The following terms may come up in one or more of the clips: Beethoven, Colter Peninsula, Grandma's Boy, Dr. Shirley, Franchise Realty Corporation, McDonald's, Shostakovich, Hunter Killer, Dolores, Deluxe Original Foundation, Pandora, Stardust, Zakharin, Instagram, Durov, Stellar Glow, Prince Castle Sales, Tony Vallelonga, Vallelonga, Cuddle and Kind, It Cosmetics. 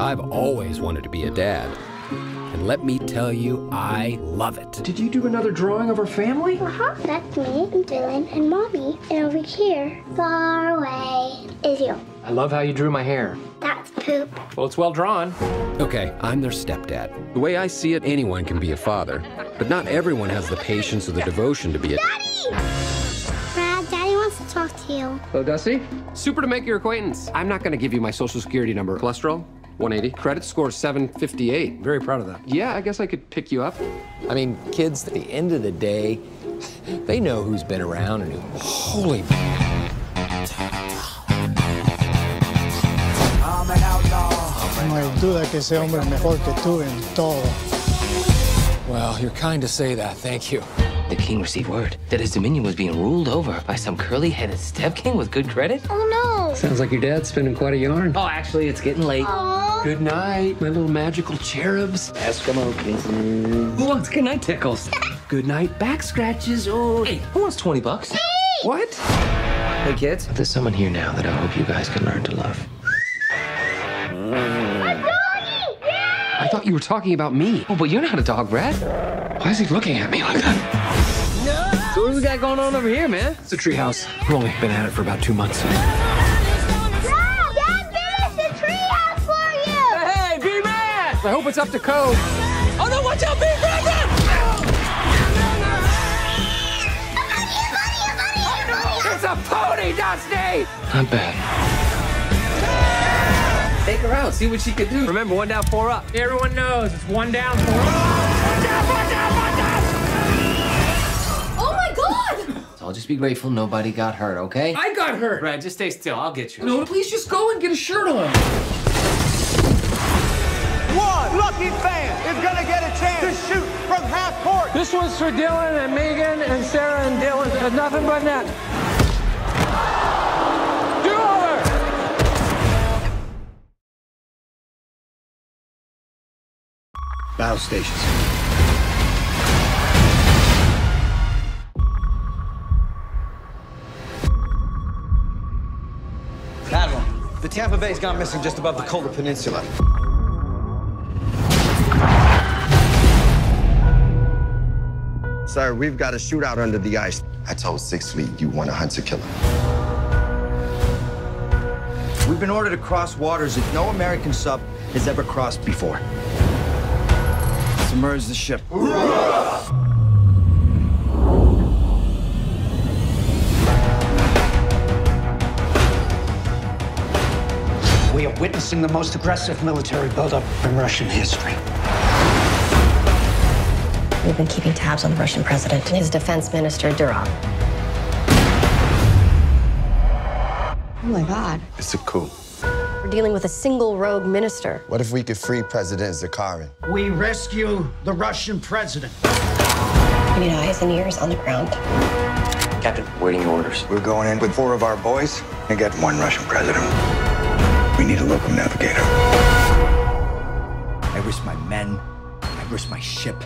I've always wanted to be a dad. And let me tell you, I love it. Did you do another drawing of our family? Uh-huh. That's me and Dylan and Mommy. And over here, far away, is you. I love how you drew my hair. That's poop. Well, it's well drawn. Okay, I'm their stepdad. The way I see it, anyone can be a father. But not everyone has the patience or the devotion to be a... Daddy! Talk to you. Hello, Dusty. Super to make your acquaintance. I'm not going to give you my social security number. Cholesterol, 180. Credit score, 758. Very proud of that. Yeah, I guess I could pick you up. I mean, kids, at the end of the day, they know who's been around and who... Holy... No hay duda que ese hombre es mejor que tú en todo. Well, you're kind to say that. Thank you. The king received word that his dominion was being ruled over by some curly-headed step king with good credit. Oh, no. Sounds like your dad's spinning quite a yarn. Oh, actually, it's getting late. Aww. Good night, my little magical cherubs. Eskimo kisses. Who wants good night tickles? Good night back scratches. Oh, hey, who wants 20 bucks? Hey! What? Hey, kids. There's someone here now that I hope you guys can learn to love. I thought you were talking about me. Oh, but you're not a dog, Brad. Why is he looking at me like that? No! So what do we got going on over here, man? It's a treehouse. We've only been at it for about 2 months. Dad, Dad finished the treehouse for you! Hey, be mad! I hope it's up to code. Oh, no, watch out, be mad! Oh, it's a pony, Dusty! Not bad. Take her out, see what she can do. Remember, 1 down, 4 up. Everyone knows it's 1 down, 4 up. Oh, 1 down, 1 down, 1 down! Oh my God! So I'll just be grateful nobody got hurt, okay? I got hurt! Brad, just stay still, I'll get you. No, please just go and get a shirt on. One lucky fan is gonna get a chance to shoot from half court. This one's for Dylan and Megan and Sarah and Dylan. There's nothing but net. Battle stations. Admiral, the Tampa Bay's gone missing just above the Colter Peninsula. Sir, we've got a shootout under the ice. I told Sixth Fleet you want a Hunter Killer. We've been ordered to cross waters that no American sub has ever crossed before. Submerge the ship. We are witnessing the most aggressive military buildup in Russian history. We've been keeping tabs on the Russian president and his defense minister, Durov. Oh my God. It's a coup. We're dealing with a single rogue minister. What if we could free President Zakharin? We rescue the Russian president. We need eyes and ears on the ground. Captain, waiting orders. We're going in with 4 of our boys and get 1 Russian president. We need a local navigator. I risked my men. I risked my ship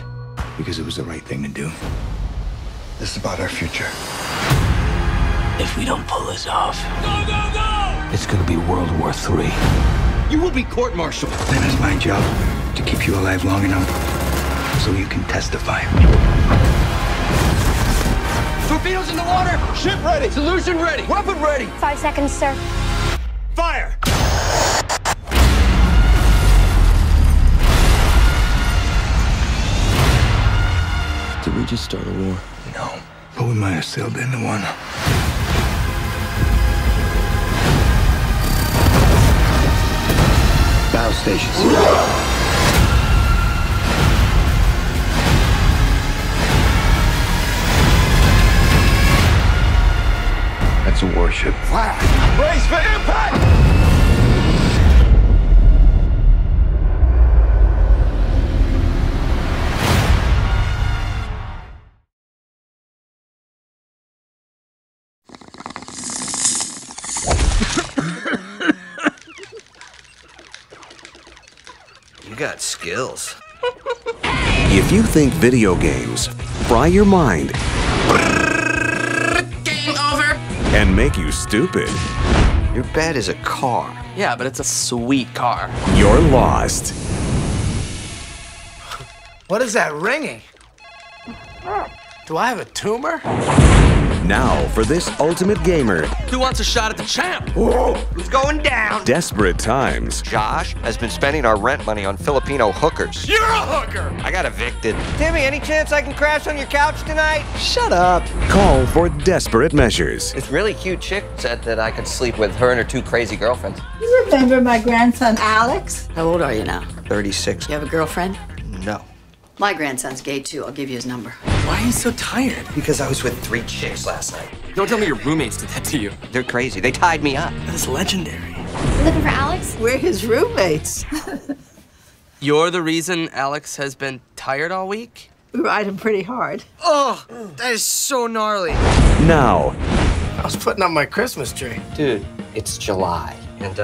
because it was the right thing to do. This is about our future. If we don't pull this off, go, go, go! It's gonna be World War III. You will be court-martialed. Then it's my job to keep you alive long enough so you can testify. Torpedoes in the water! Ship ready! Solution ready! Weapon ready! 5 seconds, sir. Fire! Did we just start a war? No, but we might have sailed into one. Battle stations. That's a warship. Fire! Brace for impact! You got skills. If you think video games fry your mind game over and make you stupid, Your bed is a car. Yeah, but it's a sweet car. You're lost. What is that ringing? Do I have a tumor? Now for this ultimate gamer. Who wants a shot at the champ? Whoa, who's going down? Desperate times. Josh has been spending our rent money on Filipino hookers. You're a hooker! I got evicted. Timmy, any chance I can crash on your couch tonight? Shut up. Call for desperate measures. This really cute chick said that I could sleep with her and her two crazy girlfriends. You remember my grandson, Alex? How old are you now? 36. You have a girlfriend? No. My grandson's gay, too. I'll give you his number. Why are you so tired? Because I was with 3 chicks last night. Don't tell me your roommates did that to you. They're crazy. They tied me up. That is legendary. You looking for Alex? We're his roommates. You're the reason Alex has been tired all week? We ride him pretty hard. Oh, that is so gnarly. Now. I was putting up my Christmas tree. Dude, it's July. And,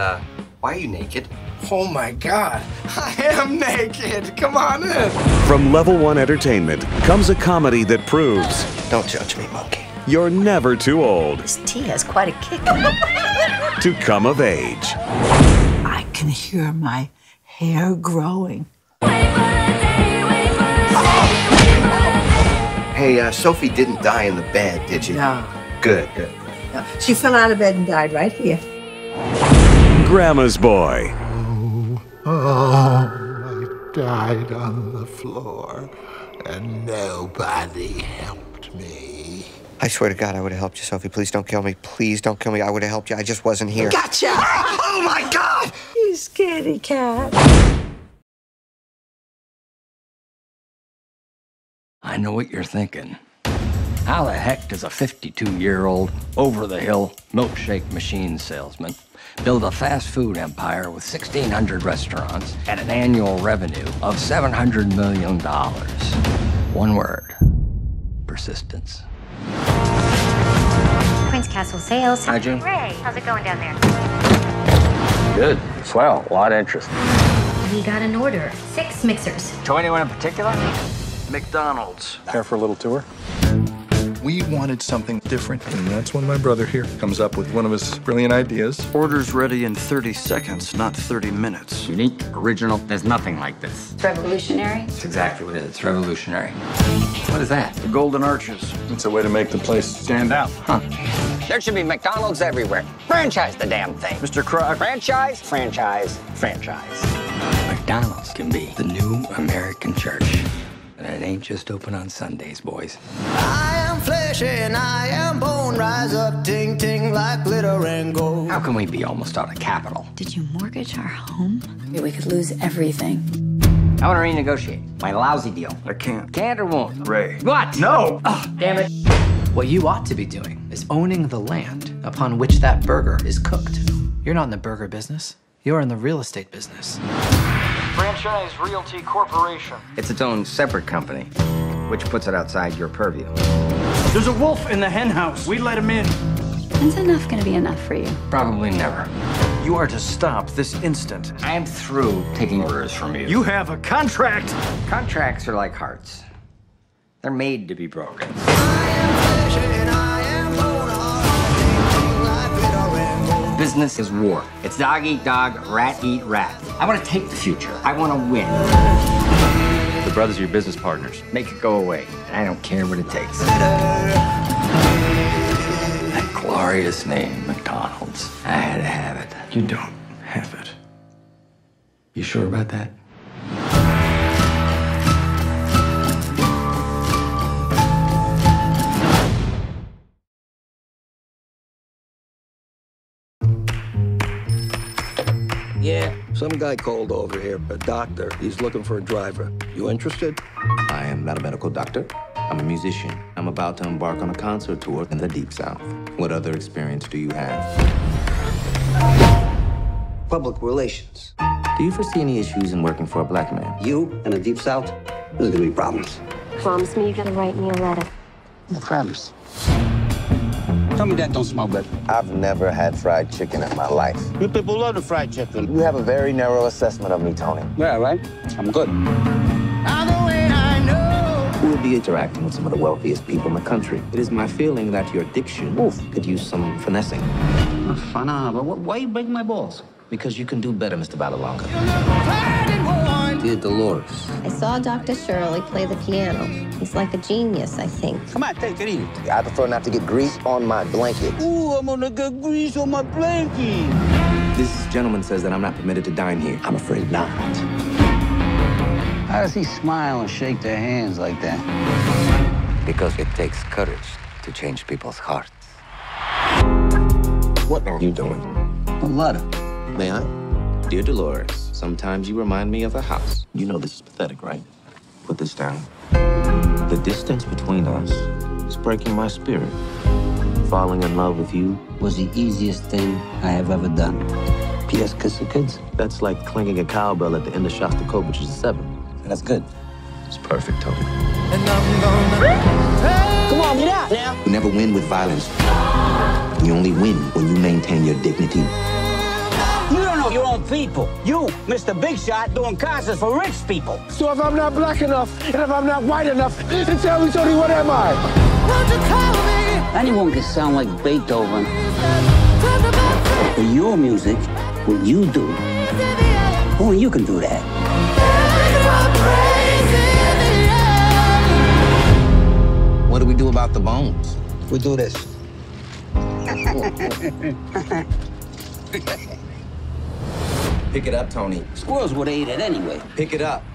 why are you naked? Oh my God, I am naked. Come on in. From Level 1 Entertainment comes a comedy that proves... Don't judge me, monkey. You're never too old. This tea has quite a kick. To come of age. I can hear my hair growing. Hey, Sophie didn't die in the bed, did you? No. Good, good. No. She fell out of bed and died right here. Grandma's Boy. Oh, I died on the floor, and nobody helped me. I swear to God, I would have helped you, Sophie. Please don't kill me. Please don't kill me. I would have helped you. I just wasn't here. Gotcha! Oh, my God! You scaredy cat. I know what you're thinking. How the heck does a 52-year-old, over-the-hill, milkshake machine salesman build a fast food empire with 1,600 restaurants and an annual revenue of $700 million. One word, persistence. Prince Castle Sales. Hi, Jim. Ray, how's it going down there? Good. Swell. A lot of interest. We got an order. 6 mixers. To anyone in particular? McDonald's. Care for a little tour? We wanted something different, and that's when my brother here comes up with one of his brilliant ideas. Orders ready in 30 seconds, not 30 minutes. Unique, original, there's nothing like this. It's revolutionary? That's exactly what it is, it's revolutionary. What is that? The Golden Arches. It's a way to make the place stand out. Huh. There should be McDonald's everywhere. Franchise the damn thing. Mr. Croc. Franchise, franchise, franchise. McDonald's can be the new American church. And it ain't just open on Sundays, boys. I am flesh and I am bone. Rise up, ting, ting, like glitter and gold. How can we be almost out of capital? Did you mortgage our home? We could lose everything. I want to renegotiate my lousy deal. I can't. Can't or won't? Ray. What? No! Oh, damn it. What you ought to be doing is owning the land upon which that burger is cooked. You're not in the burger business. You're in the real estate business. Franchise Realty Corporation. It's its own separate company, which puts it outside your purview. There's a wolf in the hen house. We let him in. When's enough gonna be enough for you? Probably never. You are to stop this instant. I am through taking orders from you. You have a contract. Contracts are like hearts. They're made to be broken. Business is war. It's dog eat dog, rat eat rat. I want to take the future. I want to win. The brothers are your business partners. Make it go away. I don't care what it takes. That glorious name, McDonald's. I had to have it. You don't have it. You sure about that? Yeah. Some guy called over here, a doctor. He's looking for a driver. You interested? I am not a medical doctor. I'm a musician. I'm about to embark on a concert tour in the Deep South. What other experience do you have? Public relations. Do you foresee any issues in working for a black man? You and the Deep South? There's gonna be problems. Promise me you're gonna write me a letter. No problems. Tell me that don't smell good. I've never had fried chicken in my life. You people love the fried chicken. You have a very narrow assessment of me, Tony. Yeah, right? I'm good. Either way, I know. We'll be interacting with some of the wealthiest people in the country. It is my feeling that your diction could use some finessing. But why you break my balls? Because you can do better, Mr. Vallelonga. Dear Dolores. I saw Dr. Shirley play the piano. He's like a genius, I think. Come on, take it easy. I prefer not to get grease on my blanket. Ooh, I'm gonna get grease on my blanket. This gentleman says that I'm not permitted to dine here. I'm afraid not. How does he smile and shake their hands like that? Because it takes courage to change people's hearts. What are you doing? A letter. May I? Dear Dolores, sometimes you remind me of a house. You know this is pathetic, right? Put this down. The distance between us is breaking my spirit. Falling in love with you was the easiest thing I have ever done. P.S. Kiss the kids. That's like clanging a cowbell at the end of Shostakovich's Seven. That's good. It's perfect, Toby. And I'm gonna... Come on, get out now. You never win with violence. You only win when you maintain your dignity. You don't know your own people. You, Mr. Big Shot, doing concerts for rich people. So if I'm not black enough, and if I'm not white enough, then tell me, Tony, what am I? Anyone can sound like Beethoven. For your music, what you do, only you can do that. What do we do about the bones? We do this. Pick it up, Tony. Squirrels would have ate it anyway. Pick it up.